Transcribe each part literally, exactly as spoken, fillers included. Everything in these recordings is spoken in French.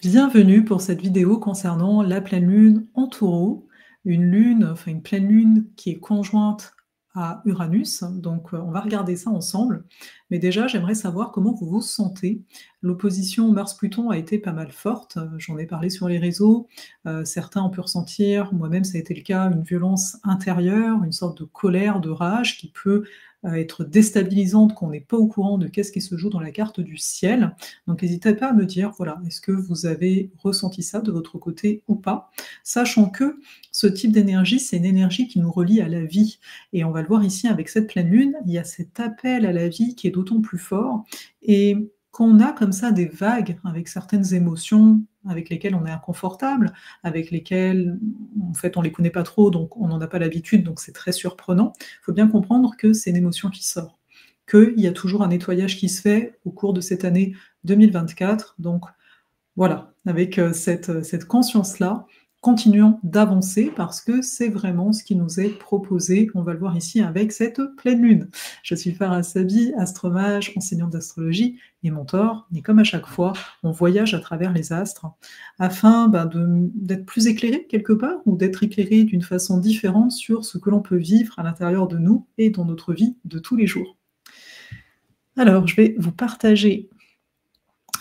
Bienvenue pour cette vidéo concernant la pleine lune en taureau, une lune, enfin une pleine lune qui est conjointe à Uranus, donc on va regarder ça ensemble. Mais déjà, j'aimerais savoir comment vous vous sentez. L'opposition Mars-Pluton a été pas mal forte, j'en ai parlé sur les réseaux, euh, certains ont pu ressentir, moi-même ça a été le cas, une violence intérieure, une sorte de colère, de rage qui peut être déstabilisante, qu'on n'est pas au courant de qu'est-ce qui se joue dans la carte du ciel. Donc n'hésitez pas à me dire, voilà, est-ce que vous avez ressenti ça de votre côté ou pas, sachant que ce type d'énergie, c'est une énergie qui nous relie à la vie. Et on va le voir ici avec cette pleine lune, il y a cet appel à la vie qui est d'autant plus fort. Et quand on a comme ça des vagues avec certaines émotions avec lesquelles on est inconfortable, avec lesquelles, en fait, on ne les connaît pas trop, donc on n'en a pas l'habitude, donc c'est très surprenant, il faut bien comprendre que c'est une émotion qui sort, qu'il y a toujours un nettoyage qui se fait au cours de cette année deux mille vingt-quatre. Donc voilà, avec cette, cette conscience-là, continuons d'avancer parce que c'est vraiment ce qui nous est proposé. On va le voir ici avec cette pleine lune. Je suis Farah Sahbi, astromage, enseignante d'astrologie et mentor. Et comme à chaque fois, on voyage à travers les astres afin ben, d'être plus éclairé quelque part ou d'être éclairé d'une façon différente sur ce que l'on peut vivre à l'intérieur de nous et dans notre vie de tous les jours. Alors, je vais vous partager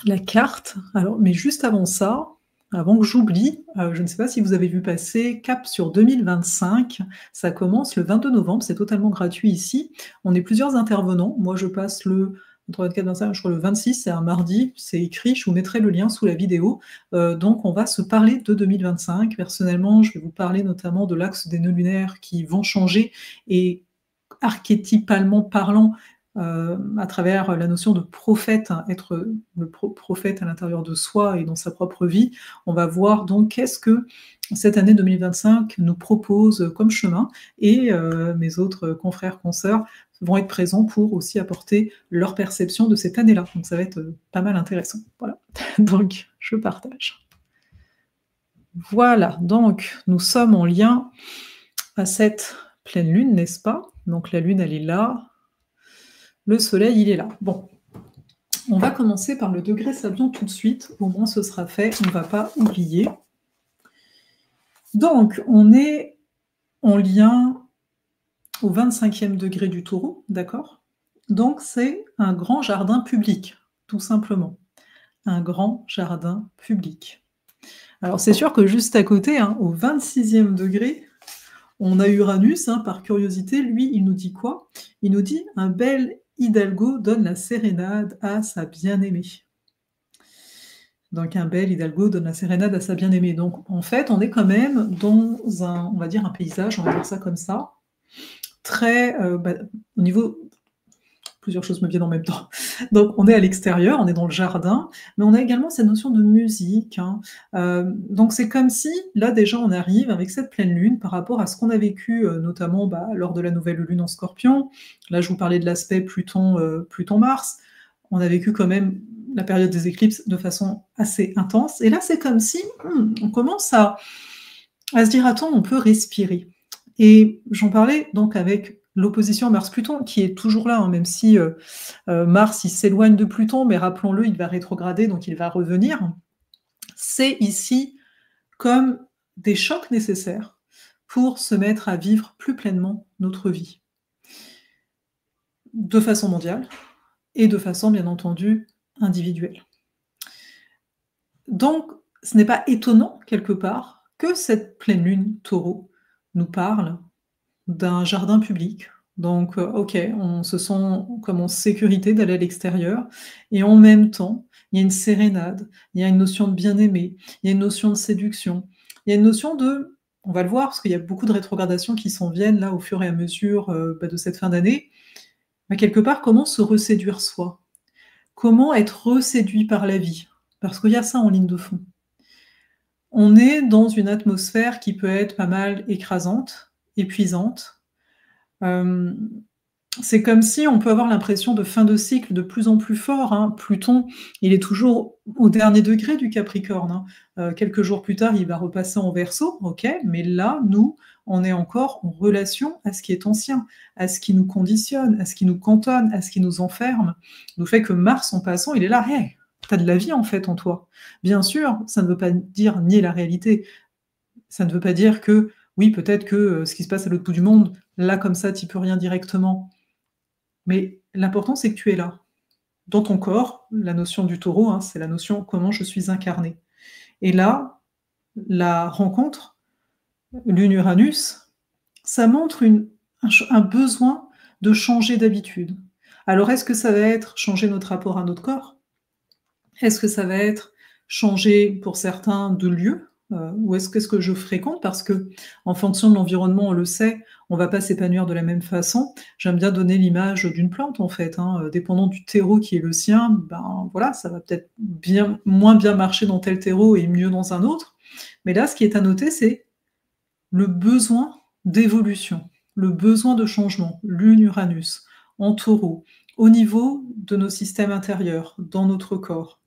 la carte. Alors, mais juste avant ça, avant que j'oublie, euh, je ne sais pas si vous avez vu passer Cap sur deux mille vingt-cinq, ça commence le vingt-deux novembre, c'est totalement gratuit ici. On est plusieurs intervenants, moi je passe le, vingt-quatre, vingt-cinq, je crois le vingt-six, c'est un mardi, c'est écrit, je vous mettrai le lien sous la vidéo. Euh, donc on va se parler de deux mille vingt-cinq, personnellement je vais vous parler notamment de l'axe des nœuds lunaires qui vont changer et archétypalement parlant, Euh, à travers la notion de prophète, hein, être le pro prophète à l'intérieur de soi et dans sa propre vie, on va voir donc qu'est-ce que cette année deux mille vingt-cinq nous propose comme chemin, et euh, mes autres confrères, consoeurs vont être présents pour aussi apporter leur perception de cette année-là, donc ça va être pas mal intéressant, voilà, donc je partage. Voilà, donc nous sommes en lien à cette pleine lune, n'est-ce pas? Donc la lune elle est là, le soleil, il est là. Bon, on va commencer par le degré sabian tout de suite. Au moins, ce sera fait. On ne va pas oublier. Donc, on est en lien au vingt-cinquième degré du taureau, d'accord? Donc, c'est un grand jardin public, tout simplement. Un grand jardin public. Alors, c'est sûr que juste à côté, hein, au vingt-sixième degré, on a Uranus, hein, par curiosité. Lui, il nous dit quoi? Il nous dit « Un bel Hidalgo donne la sérénade à sa bien-aimée ». Donc, un bel Hidalgo donne la sérénade à sa bien-aimée. Donc, en fait, on est quand même dans un, on va dire, un paysage, on va dire ça comme ça, très, euh, bah, au niveau... Plusieurs choses me viennent en même temps. Donc, on est à l'extérieur, on est dans le jardin, mais on a également cette notion de musique. Hein. Euh, donc, c'est comme si, là, déjà, on arrive avec cette pleine lune par rapport à ce qu'on a vécu, euh, notamment bah, lors de la nouvelle lune en scorpion. Là, je vous parlais de l'aspect Pluton, euh, Pluton-Mars. On a vécu quand même la période des éclipses de façon assez intense. Et là, c'est comme si hum, on commence à, à se dire, attends, on peut respirer. Et j'en parlais donc avec l'opposition Mars-Pluton, qui est toujours là, hein, même si euh, euh, Mars il s'éloigne de Pluton, mais rappelons-le, il va rétrograder, donc il va revenir. C'est ici comme des chocs nécessaires pour se mettre à vivre plus pleinement notre vie, de façon mondiale et de façon, bien entendu, individuelle. Donc, ce n'est pas étonnant, quelque part, que cette pleine lune taureau nous parle d'un jardin public. Donc, ok, on se sent comme en sécurité d'aller à l'extérieur, et en même temps, il y a une sérénade, il y a une notion de bien-aimé, il y a une notion de séduction, il y a une notion de, on va le voir, parce qu'il y a beaucoup de rétrogradations qui s'en viennent là au fur et à mesure euh, bah, de cette fin d'année, mais quelque part, comment se reséduire soi? Comment être reséduit par la vie? Parce qu'il y a ça en ligne de fond. On est dans une atmosphère qui peut être pas mal écrasante, épuisante. Euh, c'est comme si on peut avoir l'impression de fin de cycle de plus en plus fort. Hein. Pluton, il est toujours au dernier degré du Capricorne. Hein. Euh, quelques jours plus tard, il va repasser en Verseau, ok, mais là, nous, on est encore en relation à ce qui est ancien, à ce qui nous conditionne, à ce qui nous cantonne, à ce qui nous enferme. Le fait que Mars, en passant, il est là, hey, Tu as de la vie en fait en toi. Bien sûr, ça ne veut pas dire nier la réalité. Ça ne veut pas dire que, oui, peut-être que ce qui se passe à l'autre bout du monde, là comme ça, tu n'y peux rien directement. Mais l'important, c'est que tu es là. Dans ton corps, la notion du taureau, hein, c'est la notion comment je suis incarné. Et là, la rencontre, lune Uranus, ça montre une, un, un besoin de changer d'habitude. Alors, est-ce que ça va être changer notre rapport à notre corps? Est-ce que ça va être changer, pour certains, de lieu? Euh, ou est-ce que, est-ce que je fréquente? Parce que, en fonction de l'environnement, on le sait, on ne va pas s'épanouir de la même façon. J'aime bien donner l'image d'une plante, en fait. Hein, dépendant du terreau qui est le sien, ben, voilà, ça va peut-être bien, moins bien marcher dans tel terreau et mieux dans un autre. Mais là, ce qui est à noter, c'est le besoin d'évolution, le besoin de changement. Lune Uranus en taureau, au niveau de nos systèmes intérieurs, dans notre corps.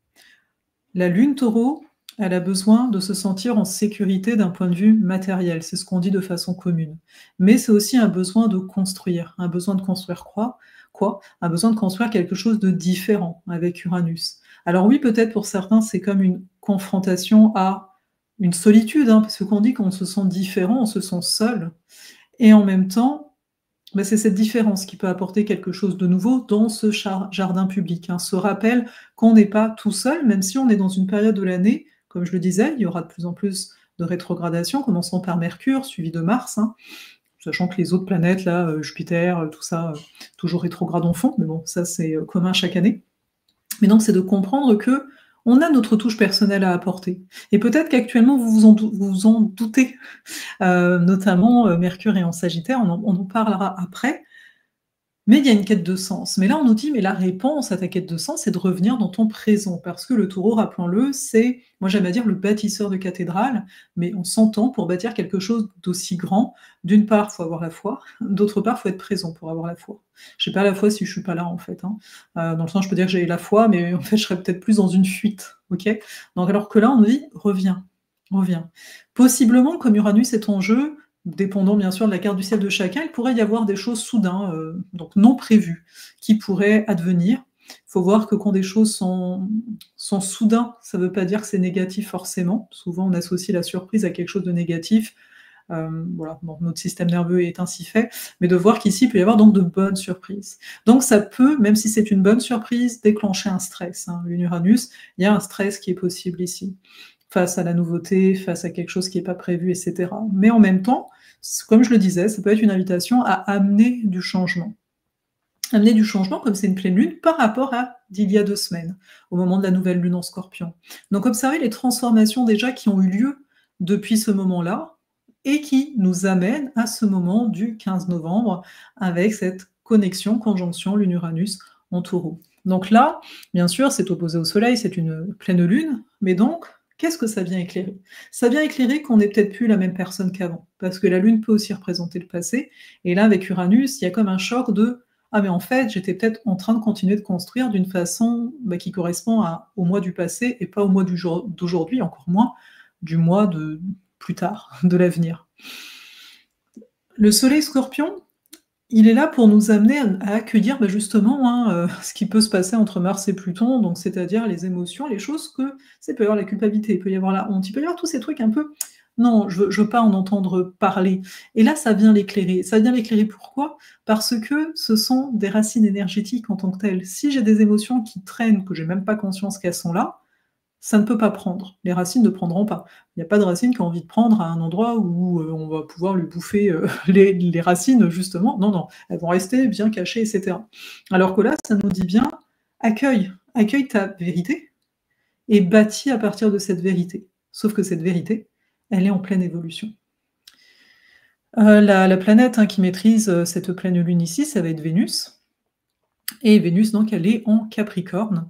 La lune taureau, elle a besoin de se sentir en sécurité d'un point de vue matériel, c'est ce qu'on dit de façon commune. Mais c'est aussi un besoin de construire, un besoin de construire quoi, quoi un besoin de construire quelque chose de différent avec Uranus. Alors oui, peut-être pour certains, c'est comme une confrontation à une solitude, hein, parce qu'on dit qu'on se sent différent, on se sent seul, et en même temps, ben c'est cette différence qui peut apporter quelque chose de nouveau dans ce jardin public. Hein. Ce rappel qu'on n'est pas tout seul, même si on est dans une période de l'année, comme je le disais, il y aura de plus en plus de rétrogradation, commençant par Mercure, suivi de Mars, hein, sachant que les autres planètes, là, Jupiter, tout ça, toujours rétrograde en fond, mais bon, ça c'est commun chaque année. Mais donc c'est de comprendre que on a notre touche personnelle à apporter. Et peut-être qu'actuellement, vous vous en, vous vous en doutez, euh, notamment euh, Mercure et en Sagittaire, on en, on en parlera après, mais il y a une quête de sens. Mais là, on nous dit, mais la réponse à ta quête de sens, c'est de revenir dans ton présent, parce que le taureau, rappelons-le, c'est, moi j'aime à dire, le bâtisseur de cathédrale, mais on s'entend pour bâtir quelque chose d'aussi grand. D'une part, il faut avoir la foi, d'autre part, il faut être présent pour avoir la foi. Je n'ai pas la foi si je ne suis pas là, en fait. Hein. Euh, dans le sens, je peux dire que j'ai la foi, mais en fait, je serais peut-être plus dans une fuite. Okay, donc, alors que là, on nous dit, reviens, reviens. Possiblement, comme Uranus est en jeu, dépendant bien sûr de la carte du ciel de chacun, il pourrait y avoir des choses soudain, euh, donc non prévues, qui pourraient advenir. Il faut voir que quand des choses sont, sont soudain, ça ne veut pas dire que c'est négatif forcément. Souvent, on associe la surprise à quelque chose de négatif. Euh, voilà, bon, notre système nerveux est ainsi fait, mais de voir qu'ici, il peut y avoir donc de bonnes surprises. Donc ça peut, même si c'est une bonne surprise, déclencher un stress. Hein. Lune Uranus, il y a un stress qui est possible ici, face à la nouveauté, face à quelque chose qui n'est pas prévu, et cetera. Mais en même temps, comme je le disais, ça peut être une invitation à amener du changement. Amener du changement, comme c'est une pleine lune, par rapport à d'il y a deux semaines, au moment de la nouvelle lune en scorpion. Donc observez les transformations déjà qui ont eu lieu depuis ce moment-là, et qui nous amène à ce moment du quinze novembre avec cette connexion, conjonction Lune-Uranus en taureau. Donc là, bien sûr, c'est opposé au Soleil, c'est une pleine lune, mais donc, qu'est-ce que ça vient éclairer? Ça vient éclairer qu'on n'est peut-être plus la même personne qu'avant, parce que la lune peut aussi représenter le passé, et là, avec Uranus, il y a comme un choc de « Ah mais en fait, j'étais peut-être en train de continuer de construire d'une façon bah, qui correspond à, au mois du passé, et pas au mois d'aujourd'hui, encore moins du mois de... » plus tard, de l'avenir. Le soleil scorpion, il est là pour nous amener à accueillir ben justement hein, euh, ce qui peut se passer entre Mars et Pluton, donc c'est-à-dire les émotions, les choses que... Il peut y avoir la culpabilité, il peut y avoir la honte, il peut y avoir tous ces trucs un peu... Non, je veux, je veux pas en entendre parler. Et là, ça vient l'éclairer. Ça vient l'éclairer pourquoi? Parce que ce sont des racines énergétiques en tant que telles. Si j'ai des émotions qui traînent, que j'ai même pas conscience qu'elles sont là, ça ne peut pas prendre. Les racines ne prendront pas. Il n'y a pas de racine qui a envie de prendre à un endroit où on va pouvoir lui bouffer les, les racines, justement. Non, non, elles vont rester bien cachées, et cetera. Alors que là, ça nous dit bien, accueille, accueille ta vérité et bâtis à partir de cette vérité. Sauf que cette vérité, elle est en pleine évolution. Euh, la, la planète hein, qui maîtrise cette pleine lune ici, ça va être Vénus. Et Vénus, donc, elle est en Capricorne.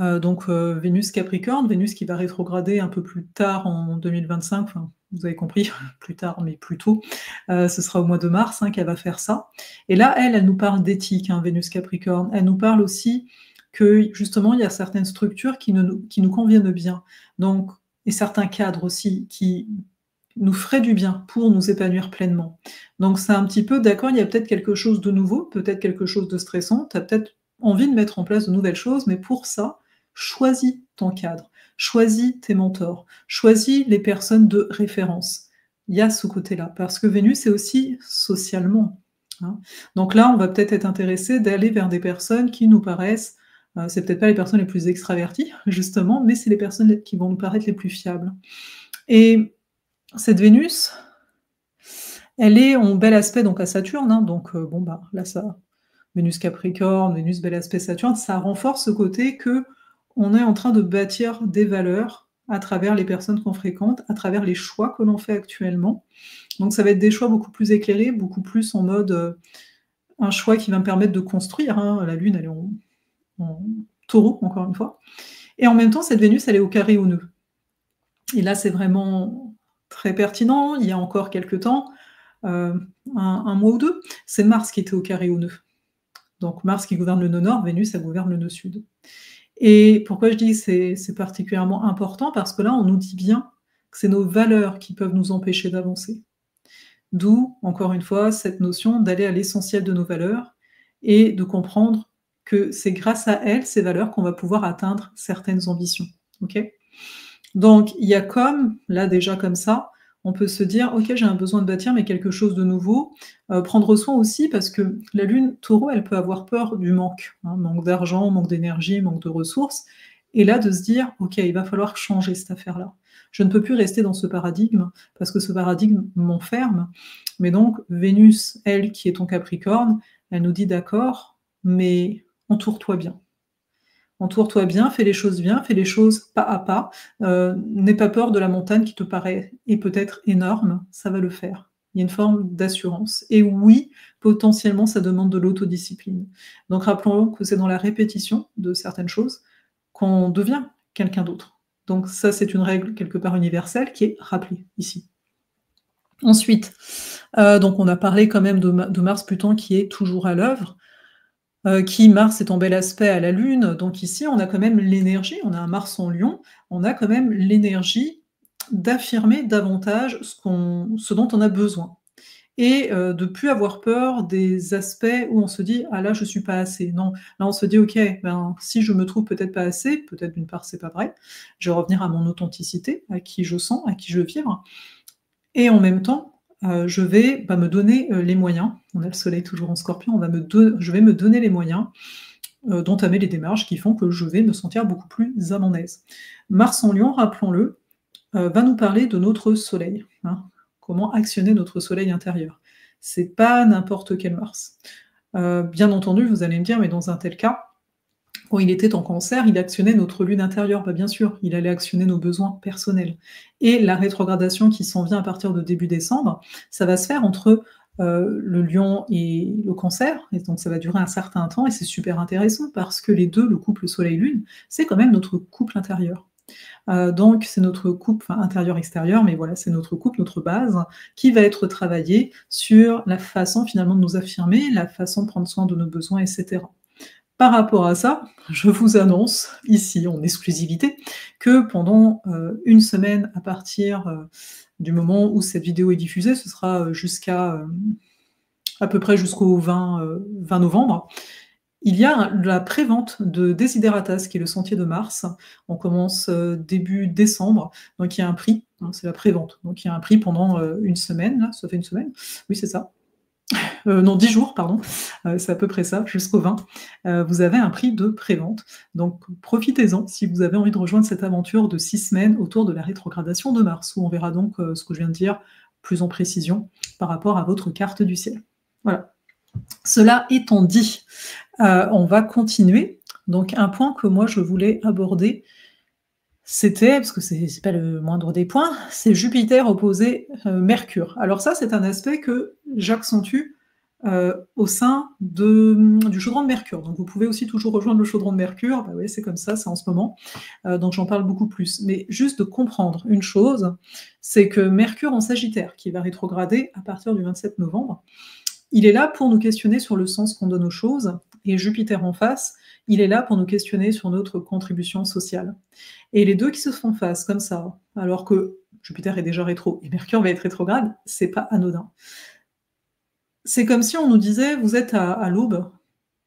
Euh, donc euh, Vénus Capricorne, Vénus qui va rétrograder un peu plus tard en deux mille vingt-cinq, enfin, vous avez compris, plus tard mais plus tôt, euh, ce sera au mois de mars hein, qu'elle va faire ça. Et là, elle, elle nous parle d'éthique, hein, Vénus Capricorne, elle nous parle aussi que justement il y a certaines structures qui, ne, qui nous conviennent bien, donc, et certains cadres aussi qui nous feraient du bien pour nous épanouir pleinement. Donc c'est un petit peu, d'accord, il y a peut-être quelque chose de nouveau, peut-être quelque chose de stressant, tu as peut-être envie de mettre en place de nouvelles choses, mais pour ça, choisis ton cadre, choisis tes mentors, choisis les personnes de référence. Il y a ce côté-là, parce que Vénus est aussi socialement. Hein. Donc là, on va peut-être être, être intéressé d'aller vers des personnes qui nous paraissent, euh, c'est peut-être pas les personnes les plus extraverties, justement, mais c'est les personnes qui vont nous paraître les plus fiables. Et cette Vénus, elle est en bel aspect donc à Saturne, hein, donc euh, bon bah là ça, Vénus Capricorne, Vénus bel aspect Saturne, ça renforce ce côté que on est en train de bâtir des valeurs à travers les personnes qu'on fréquente, à travers les choix que l'on fait actuellement. Donc ça va être des choix beaucoup plus éclairés, beaucoup plus en mode euh, un choix qui va me permettre de construire. Hein, la Lune, elle est en, en taureau, encore une fois. Et en même temps, cette Vénus, elle est au carré au nœud. Et là, c'est vraiment très pertinent. Il y a encore quelques temps, euh, un, un mois ou deux, c'est Mars qui était au carré au nœud. Donc Mars qui gouverne le nœud nord, Vénus, elle gouverne le nœud sud. Et pourquoi je dis que c'est particulièrement important? Parce que là, on nous dit bien que c'est nos valeurs qui peuvent nous empêcher d'avancer. D'où, encore une fois, cette notion d'aller à l'essentiel de nos valeurs et de comprendre que c'est grâce à elles, ces valeurs, qu'on va pouvoir atteindre certaines ambitions. Okay, donc, il y a comme, là déjà comme ça, on peut se dire, ok, j'ai un besoin de bâtir, mais quelque chose de nouveau. Euh, prendre soin aussi, parce que la Lune taureau, elle peut avoir peur du manque. Hein, manque d'argent, manque d'énergie, manque de ressources. Et là, de se dire, ok, il va falloir changer cette affaire-là. Je ne peux plus rester dans ce paradigme, parce que ce paradigme m'enferme. Mais donc, Vénus, elle, qui est ton Capricorne, elle nous dit, d'accord, mais entoure-toi bien. Entoure-toi bien, fais les choses bien, fais les choses pas à pas. Euh, n'aie pas peur de la montagne qui te paraît et peut-être énorme, ça va le faire. Il y a une forme d'assurance. Et oui, potentiellement, ça demande de l'autodiscipline. Donc rappelons que c'est dans la répétition de certaines choses qu'on devient quelqu'un d'autre. Donc ça, c'est une règle quelque part universelle qui est rappelée ici. Ensuite, euh, donc on a parlé quand même de, de Mars-Pluton qui est toujours à l'œuvre. Euh, qui, Mars est en bel aspect à la Lune, donc ici on a quand même l'énergie, on a un Mars en Lion, on a quand même l'énergie d'affirmer davantage ce, qu'on, ce dont on a besoin, et euh, de ne plus avoir peur des aspects où on se dit « ah là je ne suis pas assez ». Non, là on se dit « ok, ben, si je me trouve peut-être pas assez, peut-être d'une part c'est pas vrai, je vais revenir à mon authenticité, à qui je sens, à qui je veux vivre, et en même temps, Euh, je vais bah, me donner euh, les moyens, on a le soleil toujours en scorpion, on va me do... je vais me donner les moyens euh, d'entamer les démarches qui font que je vais me sentir beaucoup plus à mon aise. Mars en Lion, rappelons-le, euh, va nous parler de notre soleil, hein, comment actionner notre soleil intérieur. C'est pas n'importe quel Mars. Euh, bien entendu, vous allez me dire, mais dans un tel cas, quand il était en cancer, il actionnait notre lune intérieure, bah bien sûr, il allait actionner nos besoins personnels. Et la rétrogradation qui s'en vient à partir de début décembre, ça va se faire entre euh, le lion et le cancer, et donc ça va durer un certain temps, et c'est super intéressant, parce que les deux, le couple soleil-lune, c'est quand même notre couple intérieur. Euh, donc c'est notre couple, enfin intérieur-extérieur, mais voilà, c'est notre couple, notre base, qui va être travaillée sur la façon finalement de nous affirmer, la façon de prendre soin de nos besoins, et cetera. Par rapport à ça, je vous annonce ici en exclusivité que pendant euh, une semaine à partir euh, du moment où cette vidéo est diffusée, ce sera jusqu'à euh, à peu près jusqu'au vingt novembre, il y a la prévente de Desideratas qui est le sentier de Mars. On commence euh, début décembre, donc il y a un prix, hein, c'est la prévente, donc il y a un prix pendant euh, une semaine, là, ça fait une semaine, oui c'est ça. Euh, non, dix jours, pardon, euh, c'est à peu près ça, jusqu'au vingt, euh, vous avez un prix de prévente. Donc profitez-en si vous avez envie de rejoindre cette aventure de six semaines autour de la rétrogradation de Mars, où on verra donc euh, ce que je viens de dire plus en précision par rapport à votre carte du ciel. Voilà. Cela étant dit, euh, on va continuer. Donc un point que moi je voulais aborder, c'était, parce que c'est pas le moindre des points, c'est Jupiter opposé euh, Mercure. Alors ça, c'est un aspect que j'accentue euh, au sein de, du chaudron de Mercure. Donc vous pouvez aussi toujours rejoindre le chaudron de Mercure, bah oui, c'est comme ça, c'est en ce moment, euh, donc j'en parle beaucoup plus. Mais juste de comprendre une chose, c'est que Mercure en Sagittaire, qui va rétrograder à partir du vingt-sept novembre, il est là pour nous questionner sur le sens qu'on donne aux choses, et Jupiter en face, il est là pour nous questionner sur notre contribution sociale. Et les deux qui se font face comme ça, alors que Jupiter est déjà rétro et Mercure va être rétrograde, c'est pas anodin. C'est comme si on nous disait, vous êtes à, à l'aube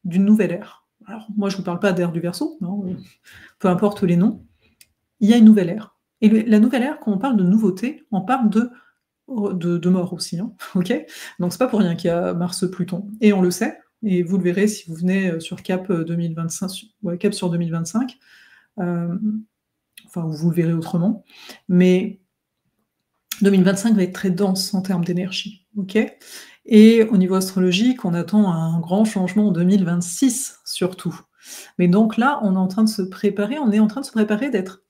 d'une nouvelle ère. alors moi je ne vous parle pas d'ère du Verseau, non, peu importe les noms, il y a une nouvelle ère. Et le, la nouvelle ère, quand on parle de nouveauté, on parle de, de, de mort aussi, hein, okay, donc c'est pas pour rien qu'il y a Mars-Pluton, et on le sait, et vous le verrez si vous venez sur Cap, deux mille vingt-cinq, ouais, Cap sur deux mille vingt-cinq, euh, enfin vous le verrez autrement, mais deux mille vingt-cinq va être très dense en termes d'énergie, ok. Et au niveau astrologique, on attend un grand changement en deux mille vingt-six surtout. Mais donc là, on est en train de se préparer, on est en train de se préparer d'être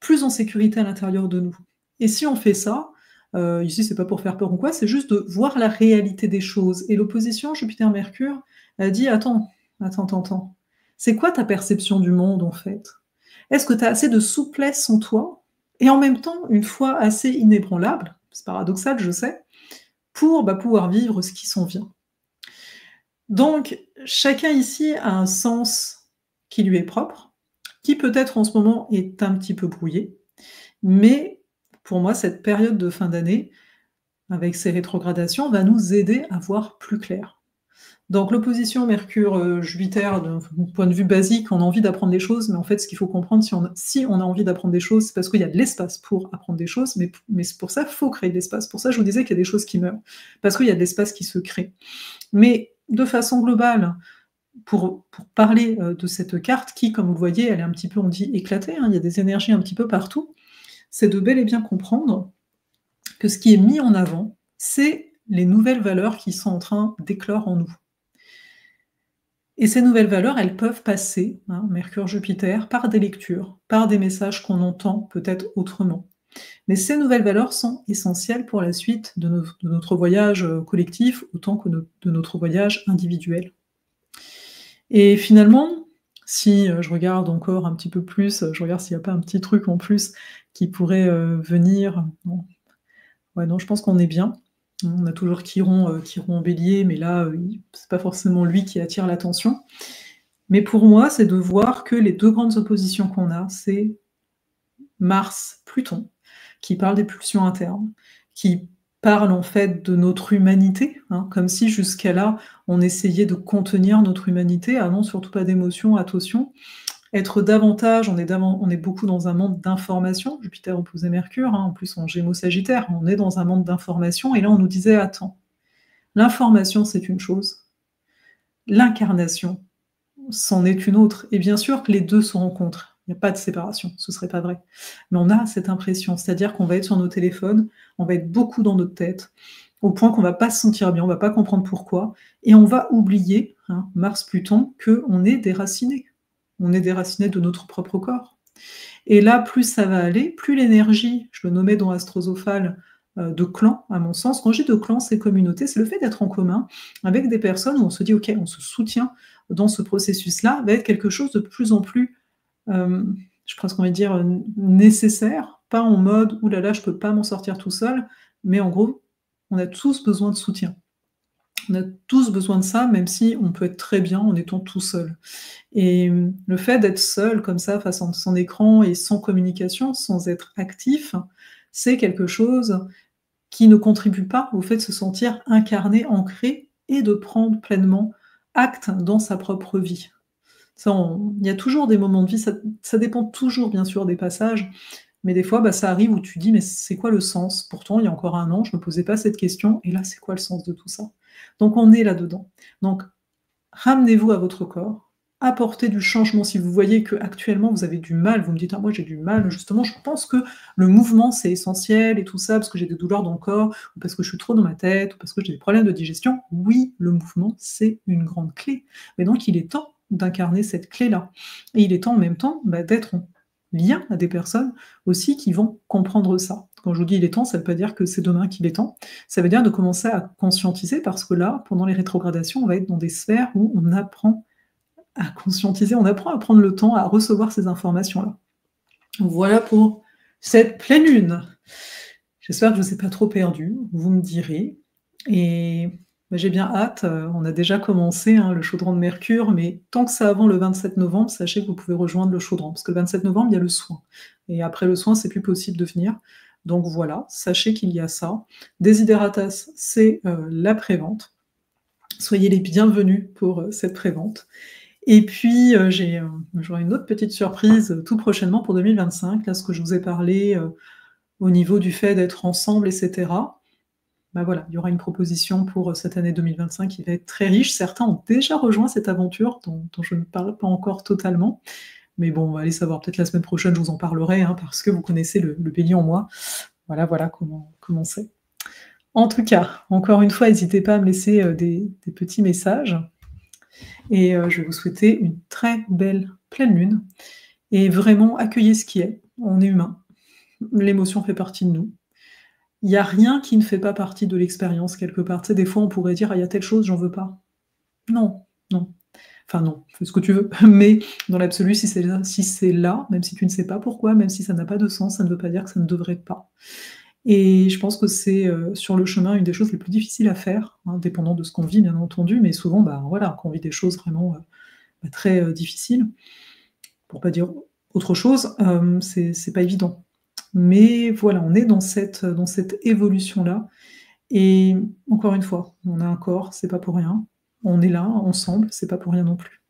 plus en sécurité à l'intérieur de nous. Et si on fait ça, euh, ici c'est pas pour faire peur ou quoi, c'est juste de voir la réalité des choses. Et l'opposition Jupiter-Mercure a dit, attends, attends, attends, c'est quoi ta perception du monde en fait? Est-ce que tu as assez de souplesse en toi? Et en même temps, une foi assez inébranlable, c'est paradoxal, je sais, pour bah, pouvoir vivre ce qui s'en vient. Donc, chacun ici a un sens qui lui est propre, qui peut-être en ce moment est un petit peu brouillé, mais pour moi, cette période de fin d'année, avec ses rétrogradations, va nous aider à voir plus clair. Donc l'opposition Mercure-Jupiter, d'un point de vue basique, on a envie d'apprendre des choses, mais en fait, ce qu'il faut comprendre, si on a, si on a envie d'apprendre des choses, c'est parce qu'il y a de l'espace pour apprendre des choses, mais, mais pour ça, il faut créer de l'espace. Pour ça, je vous disais qu'il y a des choses qui meurent, parce qu'il y a de l'espace qui se crée. Mais de façon globale, pour, pour parler de cette carte qui, comme vous le voyez, elle est un petit peu, on dit, éclatée, hein, il y a des énergies un petit peu partout, c'est de bel et bien comprendre que ce qui est mis en avant, c'est les nouvelles valeurs qui sont en train d'éclore en nous. Et ces nouvelles valeurs, elles peuvent passer, hein, Mercure-Jupiter, par des lectures, par des messages qu'on entend peut-être autrement. Mais ces nouvelles valeurs sont essentielles pour la suite de, no de notre voyage collectif, autant que no de notre voyage individuel. Et finalement, si je regarde encore un petit peu plus, je regarde s'il n'y a pas un petit truc en plus qui pourrait euh, venir... Bon. Ouais, non, je pense qu'on est bien. On a toujours Chiron, euh, Chiron en bélier, mais là, euh, c'est pas forcément lui qui attire l'attention. Mais pour moi, c'est de voir que les deux grandes oppositions qu'on a, c'est Mars-Pluton, qui parle des pulsions internes, qui parle en fait de notre humanité, hein, comme si jusqu'à là, on essayait de contenir notre humanité, ah non, surtout pas d'émotion, attention, être davantage, on est, davant, on est beaucoup dans un monde d'information, Jupiter opposé Mercure, hein, en plus en Gémeaux Sagittaire, on est dans un monde d'information, et là on nous disait, attends, l'information c'est une chose, l'incarnation c'en est une autre, et bien sûr que les deux se rencontrent, il n'y a pas de séparation, ce ne serait pas vrai, mais on a cette impression, c'est-à-dire qu'on va être sur nos téléphones, on va être beaucoup dans notre tête, au point qu'on ne va pas se sentir bien, on ne va pas comprendre pourquoi, et on va oublier, hein, Mars-Pluton, qu'on est déraciné. On est déraciné de notre propre corps. Et là, plus ça va aller, plus l'énergie, je le nommais dans astrosophale, euh, de clan, à mon sens, quand j'ai de clan, c'est communauté, c'est le fait d'être en commun avec des personnes où on se dit, ok, on se soutient dans ce processus-là, va être quelque chose de plus en plus, euh, je pense qu'on va dire, nécessaire, pas en mode, oulala, je ne peux pas m'en sortir tout seul, mais en gros, on a tous besoin de soutien. On a tous besoin de ça, même si on peut être très bien en étant tout seul. Et le fait d'être seul, comme ça, face à son écran et sans communication, sans être actif, c'est quelque chose qui ne contribue pas au fait de se sentir incarné, ancré, et de prendre pleinement acte dans sa propre vie. Ça, on, il y a toujours des moments de vie, ça, ça dépend toujours, bien sûr, des passages, mais des fois, bah, ça arrive où tu dis, mais c'est quoi le sens? Pourtant, il y a encore un an, je ne me posais pas cette question, et là, c'est quoi le sens de tout ça? Donc on est là-dedans. Donc ramenez-vous à votre corps, apportez du changement. Si vous voyez qu'actuellement vous avez du mal, vous me dites ah, « moi j'ai du mal, justement je pense que le mouvement c'est essentiel et tout ça, parce que j'ai des douleurs dans le corps, ou parce que je suis trop dans ma tête, ou parce que j'ai des problèmes de digestion ». Oui, le mouvement c'est une grande clé. Mais donc il est temps d'incarner cette clé-là. Et il est temps en même temps bah, d'être en lien à des personnes aussi qui vont comprendre ça. Quand je vous dis il est temps, ça ne veut pas dire que c'est demain qu'il est temps, ça veut dire de commencer à conscientiser, parce que là, pendant les rétrogradations, on va être dans des sphères où on apprend à conscientiser, on apprend à prendre le temps à recevoir ces informations-là. Voilà pour cette pleine lune. J'espère que je ne vous ai pas trop perdu, vous me direz. Et bah, j'ai bien hâte, on a déjà commencé hein, le chaudron de Mercure, mais tant que c'est avant le vingt-sept novembre, sachez que vous pouvez rejoindre le chaudron, parce que le vingt-sept novembre, il y a le soin. Et après le soin, c'est plus possible de venir. Donc voilà, sachez qu'il y a ça. Desideratas, c'est euh, la prévente. Soyez les bienvenus pour euh, cette prévente. Et puis, euh, j'ai euh, une autre petite surprise euh, tout prochainement pour deux mille vingt-cinq, là, ce que je vous ai parlé euh, au niveau du fait d'être ensemble, et cetera. Ben voilà, il y aura une proposition pour euh, cette année deux mille vingt-cinq qui va être très riche. Certains ont déjà rejoint cette aventure dont, dont je ne parle pas encore totalement. Mais bon, on va aller savoir, peut-être la semaine prochaine, je vous en parlerai, hein, parce que vous connaissez le, le bélier en moi. Voilà, voilà comment comment c'est. En tout cas, encore une fois, n'hésitez pas à me laisser euh, des, des petits messages. Et je vais vous souhaiter une très belle pleine lune. Et vraiment, accueillez ce qui est. On est humain. L'émotion fait partie de nous. Il n'y a rien qui ne fait pas partie de l'expérience, quelque part. Tu sais, des fois, on pourrait dire, ah, il y a telle chose, j'en veux pas. Non, non. Enfin, non, fais ce que tu veux. Mais dans l'absolu, si c'est là, si c'est là, même si tu ne sais pas pourquoi, même si ça n'a pas de sens, ça ne veut pas dire que ça ne devrait pas. Et je pense que c'est euh, sur le chemin une des choses les plus difficiles à faire, hein, dépendant de ce qu'on vit, bien entendu, mais souvent, bah, voilà, quand on vit des choses vraiment euh, bah, très euh, difficiles, pour ne pas dire autre chose, euh, c'est pas évident. Mais voilà, on est dans cette, dans cette évolution-là. Et encore une fois, on a un corps, c'est pas pour rien. On est là, ensemble, c'est pas pour rien non plus.